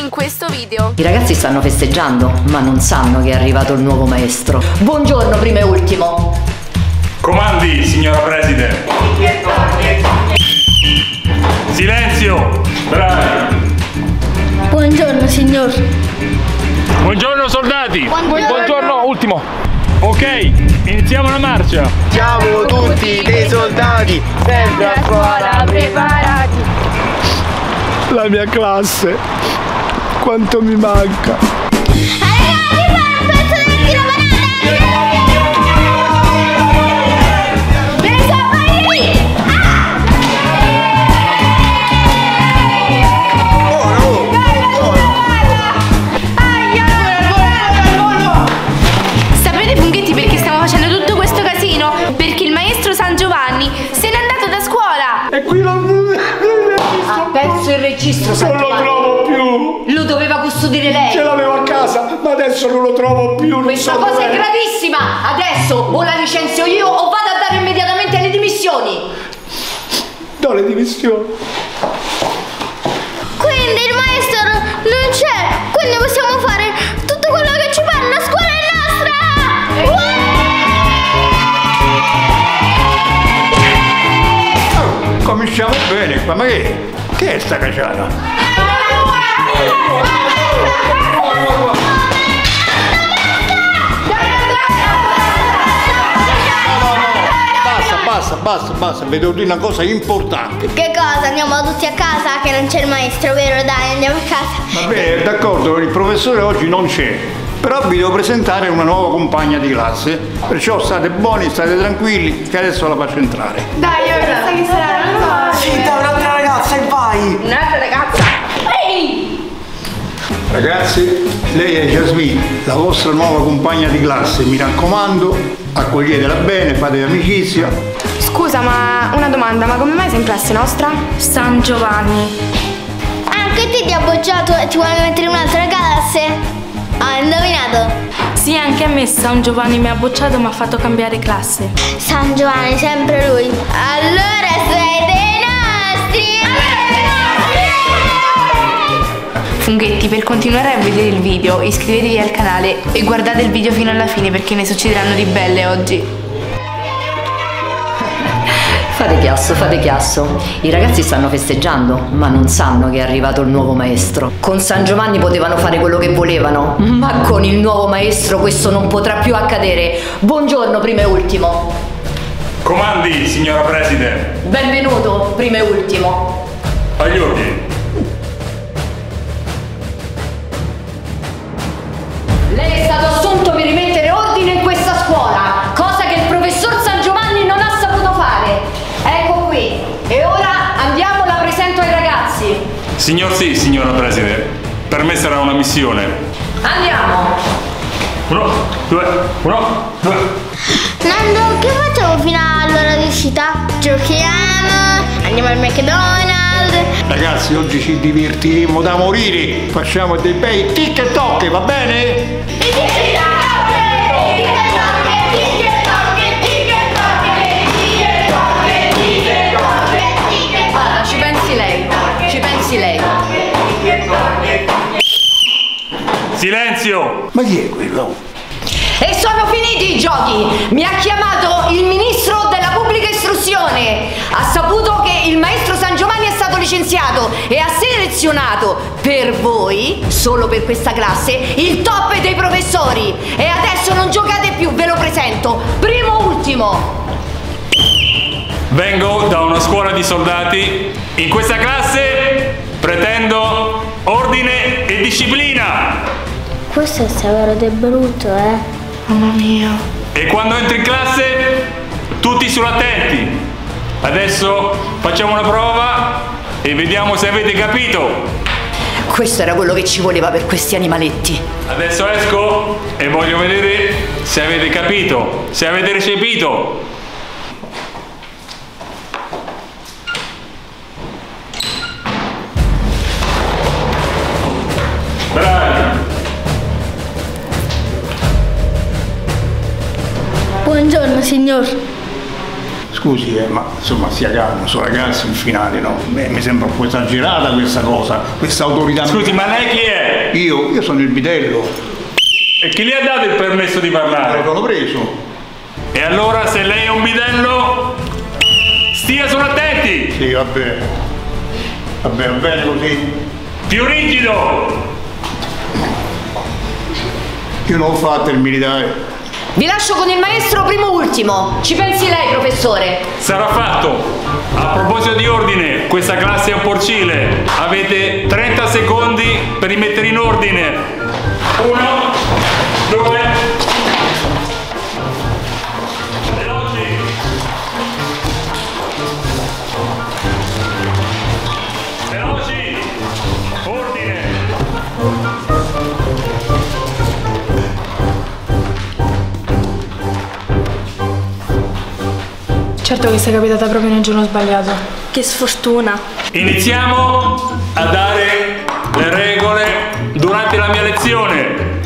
in questo video. I ragazzi stanno festeggiando, ma non sanno che è arrivato il nuovo maestro. Buongiorno, primo e ultimo. Comandi, signora Presidente. Silenzio. Bravi. Buongiorno, signor. Buongiorno, soldati. Buongiorno, ultimo. Ok, iniziamo la marcia. Siamo tutti dei soldati, sempre a scuola preparati. La mia classe, quanto mi manca. Ragazzi, fai un pezzo di piromanate! Venga, vai lì! Sapete, Funghetti, perché stiamo facendo tutto questo casino? Perché il maestro San Giovanni se n'è andato da scuola! E qui ha perso il registro, San Giovanni. Lo doveva custodire lei. Ce l'avevo a casa, ma adesso non lo trovo più. Questa cosa è gravissima. Adesso o la licenzio io o vado a dare immediatamente le dimissioni. Do le dimissioni. Quindi il maestro non c'è. Quindi possiamo fare tutto quello che ci pare. La scuola è nostra. Cominciamo bene qua. Ma che è sta cacciata? Basta, vi devo dire una cosa importante. Che cosa? Andiamo tutti a casa? Che non c'è il maestro, vero? Dai, andiamo a casa. Va bene, d'accordo, il professore oggi non c'è, però vi devo presentare una nuova compagna di classe, perciò state buoni, state tranquilli, che adesso la faccio entrare. Dai, io penso che sarà. Sì, dai, un'altra ragazza e vai! Un'altra ragazza? Ehi! Ragazzi, lei è Jasmine, la vostra nuova compagna di classe, mi raccomando, accoglietela bene, fate amicizia. Scusa, ma una domanda, ma come mai sei in classe nostra? San Giovanni. Anche te ti ha bocciato e ti vuole mettere in un'altra classe? Ah, indovinato? Sì, anche a me San Giovanni mi ha bocciato e mi ha fatto cambiare classe. San Giovanni, sempre lui. Allora sei dei nostri! Funghetti, per continuare a vedere il video iscrivetevi al canale e guardate il video fino alla fine perché ne succederanno di belle oggi. Fate chiasso, i ragazzi stanno festeggiando ma non sanno che è arrivato il nuovo maestro. Con San Giovanni potevano fare quello che volevano, ma con il nuovo maestro questo non potrà più accadere. Buongiorno, primo e ultimo. Comandi, signora Presidente. Benvenuto, primo e ultimo. Agli ordini. Lei è stato assunto per rimettere ordine in questa scuola, cosa che il professor San Giovanni non ha saputo fare. Ecco qui, e ora andiamo, la presento ai ragazzi. Signor sì, signora Presidente, per me sarà una missione. Andiamo. Uno, due. Nando, che facciamo fino all'ora di uscita? Giochiamo, andiamo al McDonald's. Ragazzi, oggi ci divertiremo da morire, facciamo dei bei tic e toc, va bene? Guarda, ci pensi lei. Silenzio! Ma chi è quello? E sono finiti i giochi! Mi ha chiamato il ministro della pubblica istruzione! Ha saputo che il maestro San Giovanni è stato licenziato e ha selezionato per voi, solo per questa classe, il top dei professori! E adesso non giocate più, ve lo presento! Primo ultimo! Vengo da una scuola di soldati. In questa classe pretendo ordine e disciplina! Questo è severo ed è brutto, eh? Mamma mia. E quando entri in classe, tutti sono attenti. Adesso facciamo una prova e vediamo se avete capito. Questo era quello che ci voleva per questi animaletti. Adesso esco e voglio vedere se avete capito, se avete recepito. Bravi. Buongiorno, signor. scusi, ma insomma sia calmo, sono ragazzi in finale, no? Mi sembra un po' esagerata questa cosa, questa autorità. Scusi, ma lei chi è? Io sono il bidello. E chi le ha dato il permesso di parlare? L'ho preso. E allora se lei è un bidello, stia solo attenti! Sì, vabbè. Vabbè, va bene così. Più rigido! Io non ho fatto il militare. Vi lascio con il maestro primo ultimo. Ci pensi lei, professore? Sarà fatto. A proposito di ordine, questa classe è un porcile. Avete 30 secondi per rimettere in ordine. 1, 2... Veloci! Ordine! Certo che sei capitata proprio nel giorno sbagliato. Che sfortuna. Iniziamo a dare le regole durante la mia lezione.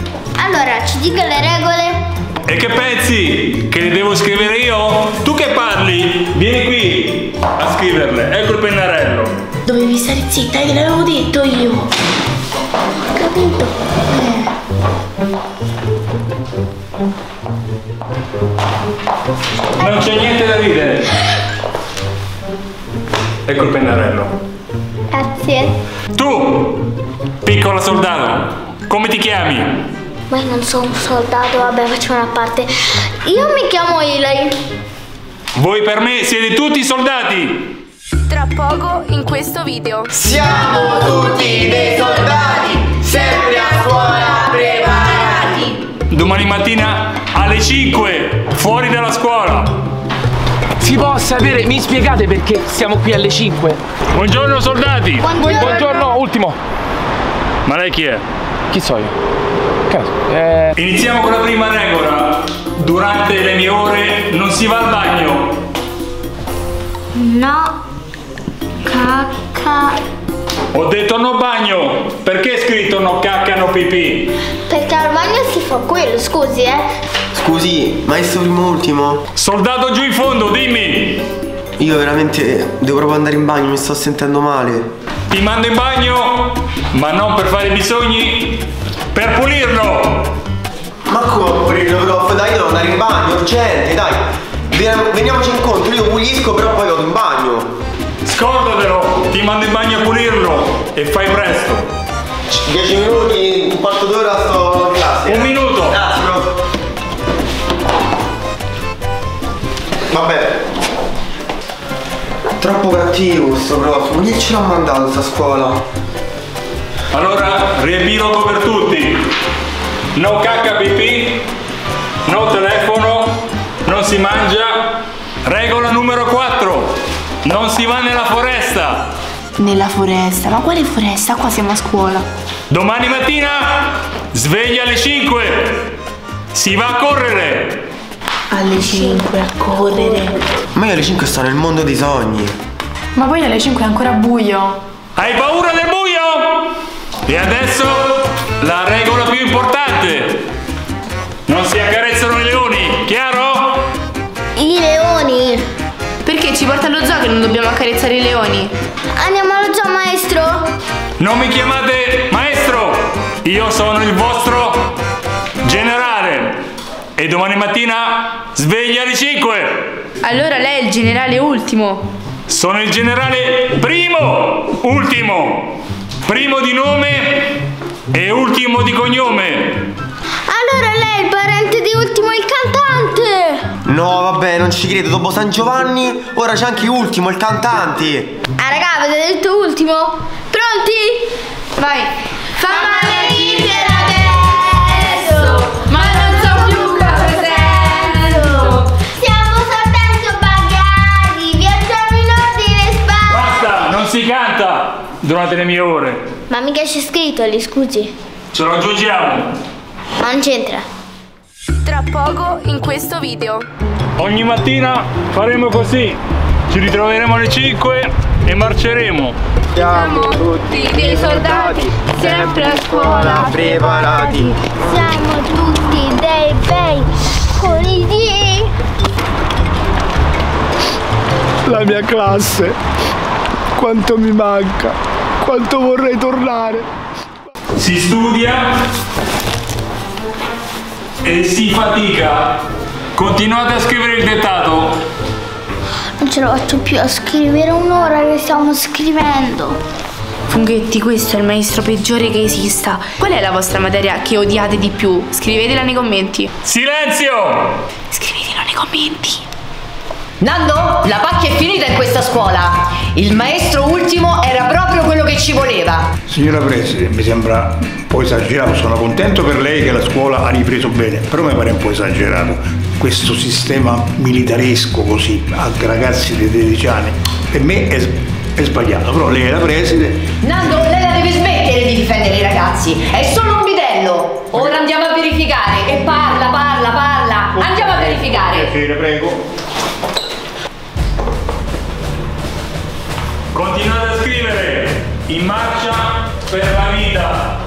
Allora, ci dica le regole. E che pensi? Che le devo scrivere io? Tu che parli? Vieni qui a scriverle. Ecco il pennarello. Dovevi stare zitta, che l'avevo detto io. Capito? Non c'è niente da ridere. Ecco il pennarello. Grazie. Tu, piccola soldato, come ti chiami? Ma non sono un soldato, vabbè, facciamo una parte. Io mi chiamo Ilary. Voi per me siete tutti soldati. Tra poco in questo video. Siamo tutti dei soldati, sempre a scuola preparati. Domani mattina alle 5, fuori dalla scuola. Si può sapere, mi spiegate perché siamo qui alle 5? Buongiorno soldati. Buongiorno. Buongiorno, ultimo. Ma lei chi è? Chi so io? Caso. Iniziamo con la prima regola. Durante le mie ore non si va al bagno. No. Cacca. Ho detto no bagno! Perché è scritto no cacca, no pipì? Perché al bagno si fa quello, scusi, Scusi, maestro primo ultimo? Soldato giù in fondo, dimmi! Io veramente devo proprio andare in bagno, mi sto sentendo male. Ti mando in bagno, ma non per fare i bisogni, per pulirlo! Ma come pulirlo, prof? Dai, io devo andare in bagno, urgente, dai! Veniamoci incontro, io pulisco, però poi vado in bagno! Scordatelo, ti mando in bagno a pulirlo e fai presto. 10 minuti, un quarto d'ora sto in classe. Un minuto. Grazie, prof. Vabbè. Troppo cattivo sto prof, chi ce l'ha mandato sta scuola? Allora, riepilogo per tutti. No cacca pipì, no telefono, non si mangia. Regola numero 4. Non si va nella foresta! Nella foresta? Ma quale foresta? Qua siamo a scuola. Domani mattina, sveglia alle 5! Si va a correre! Alle 5 a correre! Ma io alle 5 sto nel mondo dei sogni! Ma poi alle 5 è ancora buio! Hai paura del buio? E adesso la regola più importante! Non si accarezzano i leoni, chiaro? I leoni! Perché ci porta allo zoo che non dobbiamo accarezzare i leoni? Andiamo allo zoo, maestro? Non mi chiamate maestro! Io sono il vostro generale! E domani mattina sveglia alle 5! Allora lei è il generale ultimo! Sono il generale primo! Ultimo! Primo di nome e ultimo di cognome! Allora lei è il parente di Ultimo il cantante! No vabbè, non ci credo, dopo San Giovanni ora c'è anche Ultimo il cantante! Ah raga, avete detto Ultimo? Pronti? Vai! Fammi iniziare adesso, ma non so più cosa sento. Siamo soltanto bagagli, viaggiamo in ordine e spazio. Basta, non si canta durante le mie ore. Ma mica c'è scritto lì, scusi. Ce lo aggiungiamo. Non c'entra. Tra poco in questo video. Ogni mattina faremo così. Ci ritroveremo alle 5 e marceremo. Siamo tutti dei soldati, sempre a scuola preparati. Siamo tutti dei bei colleghi. la mia classe, quanto mi manca, quanto vorrei tornare. Si studia e si fatica. Continuate a scrivere il dettato. Non ce la faccio più a scrivere un'ora che stiamo scrivendo. Funghetti, questo è il maestro peggiore che esista. Qual è la vostra materia che odiate di più? Scrivetela nei commenti. Silenzio! Scrivetela nei commenti. Nando, la pacchia è finita in questa scuola. Il maestro ultimo era proprio quello che ci voleva. Signora Presidente, mi sembra un po' esagerato. Sono contento per lei che la scuola ha ripreso bene, però mi pare un po' esagerato. Questo sistema militaresco così, a ragazzi di 13 anni, per me è sbagliato, però lei è la preside. Nando, lei la deve smettere di difendere i ragazzi, è solo un bidello. Ora andiamo a verificare, e parla. Andiamo a verificare. Piacere, prego. Continuate a scrivere, in marcia per la vita.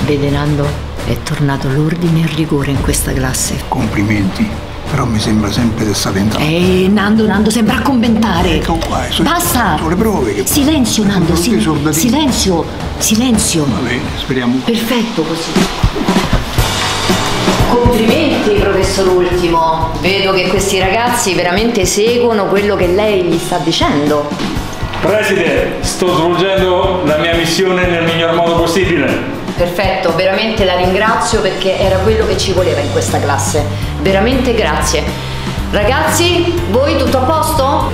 Vede Nando, è tornato l'ordine e il rigore in questa classe. Complimenti. Però mi sembra sempre che state entrando. Nando, sembra commentare. Basta! Sono le prove che... Silenzio, Nando, silenzio. Va bene, speriamo. Perfetto, così. Complimenti, professor Ultimo. Vedo che questi ragazzi veramente seguono quello che lei gli sta dicendo. Presidente, sto svolgendo la mia missione nel miglior modo possibile. Perfetto, veramente la ringrazio perché era quello che ci voleva in questa classe. Veramente grazie. Ragazzi, voi tutto a posto?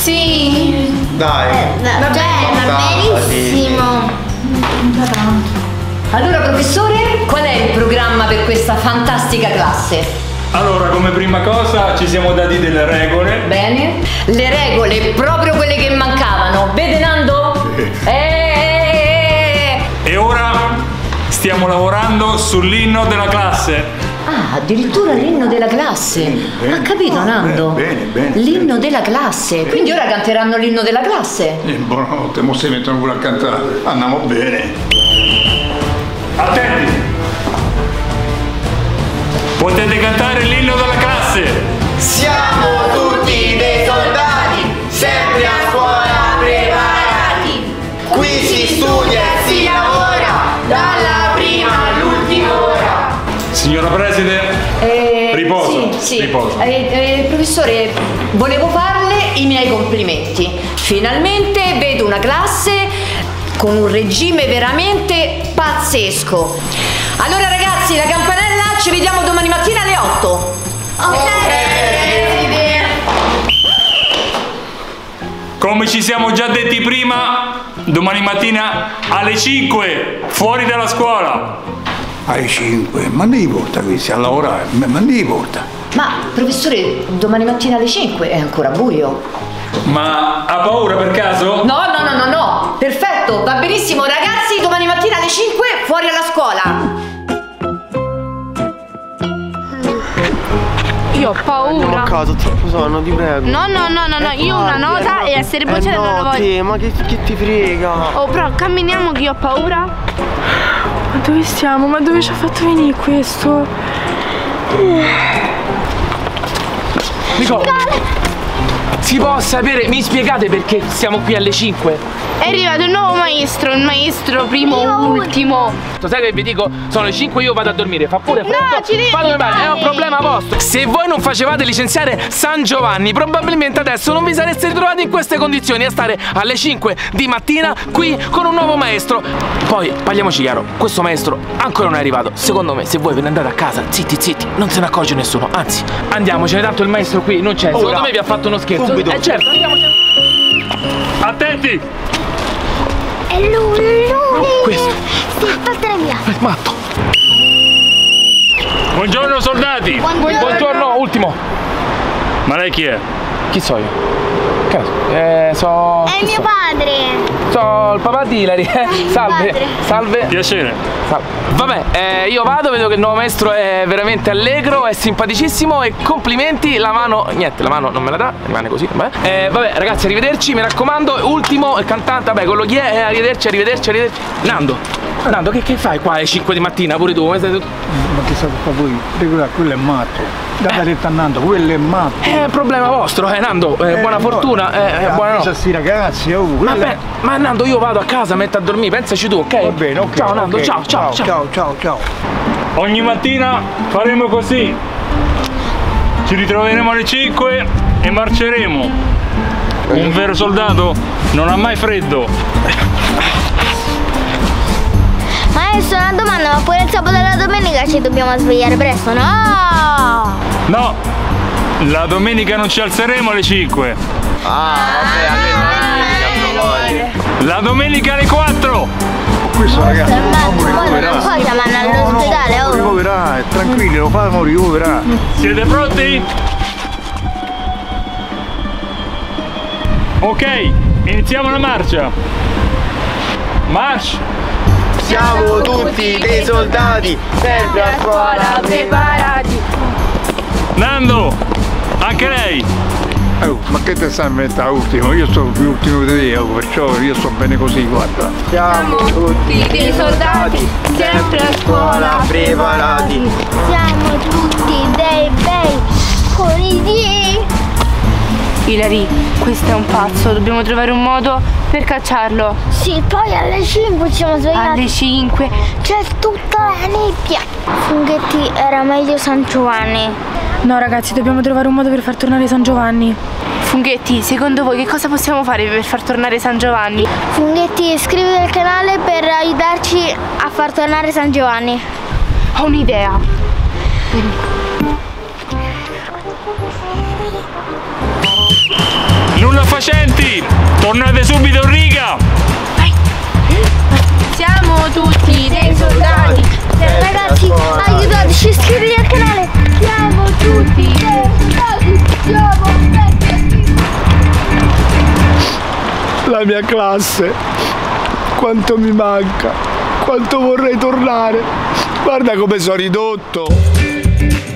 Sì. Dai. Va benissimo. Allora, professore, qual è il programma per questa fantastica classe? Allora, come prima cosa ci siamo dati delle regole. Bene. Le regole, proprio quelle che mancavano. Vede Nando? E ora... stiamo lavorando sull'inno della classe. Ah, addirittura l'inno della classe. Ha capito, Nando? Bene. L'inno della classe. Bene. Quindi ora canteranno l'inno della classe. Buonanotte, mo si mettono pure a cantare. Andiamo bene. Attenti. Potete cantare l'inno della classe. Siamo tutti dei soldati, sempre a scuola preparati. Qui si studia e si lavora dalla... Signora Preside, riposo. Sì. Riposo. Professore, volevo farle i miei complimenti. Finalmente vedo una classe con un regime veramente pazzesco. Allora ragazzi, la campanella, ci vediamo domani mattina alle 8. Ok, Preside. Come ci siamo già detti prima, domani mattina alle 5, fuori dalla scuola. Ai 5, ma ne porta questi a lavorare, ma ne porta. Ma professore, domani mattina alle 5 è ancora buio. Ma ha paura per caso? No, perfetto, va benissimo ragazzi, domani mattina alle 5 fuori alla scuola. Io ho paura. A casa, troppo sonno, ti prego. No, io ho una nota e essere bocciata non la voglio. Te, ma che ti frega? Oh, però camminiamo che io ho paura. Ma dove stiamo? Ma dove ci ha fatto venire questo? Nicole! Si può sapere, mi spiegate perché siamo qui alle 5? È arrivato il nuovo maestro, il maestro primo ultimo. Sai che vi dico? Sono le 5, io vado a dormire, fa pure freddo. È un problema vostro. Se voi non facevate licenziare San Giovanni, probabilmente adesso non vi sareste ritrovati in queste condizioni a stare alle 5 di mattina qui con un nuovo maestro. Poi parliamoci chiaro, questo maestro ancora non è arrivato. Secondo me, se voi ve ne andate a casa, zitti, non se ne accorge nessuno. Anzi, andiamocene, tanto il maestro qui non c'è. Secondo me vi ha fatto uno scherzo. Certo, andiamocene. Attenti! È lui! Questo! Fatela via! È matto! Buongiorno soldati! Buongiorno ultimo! Ma lei chi è? Chi so io? Caso? È mio padre! So il papà di Ilary! Salve! Piacere! Vabbè, io vado, vedo che il nuovo maestro è veramente allegro, è simpaticissimo e complimenti, la mano, niente, la mano non me la dà, rimane così, vabbè ragazzi, arrivederci, mi raccomando, ultimo, il cantante, vabbè, quello chi è, arrivederci, Nando. Nando, che fai qua alle 5 di mattina pure tu? Ma che sapete voi? Regolare, quello è matto. Data detta a Nando, quello è matto. È problema vostro, Nando, buona fortuna, buona notte. Sti ragazzi, ma Nando, io vado a casa, metto a dormire, pensaci tu, ok? Va bene, ok. Ciao Nando, okay. Ciao. Ogni mattina faremo così. Ci ritroveremo alle 5 e marceremo. Un vero soldato non ha mai freddo. Maestro, una domanda, ma pure il sabato e la domenica ci dobbiamo svegliare presto, no? No, la domenica non ci alzeremo alle 5. Ah, vabbè, alle 9. La domenica alle 4. Questo ragazzi non muoverà. Cosa vanno all'ospedale? Non ripoverà, tranquilli, lo fanno, ripoverà. Siete pronti? Ok, iniziamo la marcia. March! Siamo tutti dei soldati, sempre a scuola preparati. Nando, anche lei. Ma che te stai inventando ultimo? Io sono più ultimo di te, perciò io sto bene così, guarda. Siamo tutti dei soldati, sempre a scuola preparati. Siamo tutti dei bei colidi. Ilary, questo è un pazzo, dobbiamo trovare un modo per cacciarlo. Sì, poi alle 5 ci siamo svegliati. Alle 5? C'è tutta la nebbia. Funghetti era meglio San Giovanni. No ragazzi, dobbiamo trovare un modo per far tornare San Giovanni. Funghetti, secondo voi che cosa possiamo fare per far tornare San Giovanni? Funghetti, iscriviti al canale per aiutarci a far tornare San Giovanni. Ho un'idea. Nulla facenti, tornate subito in riga. Vai. Siamo tutti dei soldati. Ragazzi, aiutateci, iscriviti al canale. Siamo tutti dei soldati, siamo vecchi. La mia classe, quanto mi manca, quanto vorrei tornare. Guarda come sono ridotto.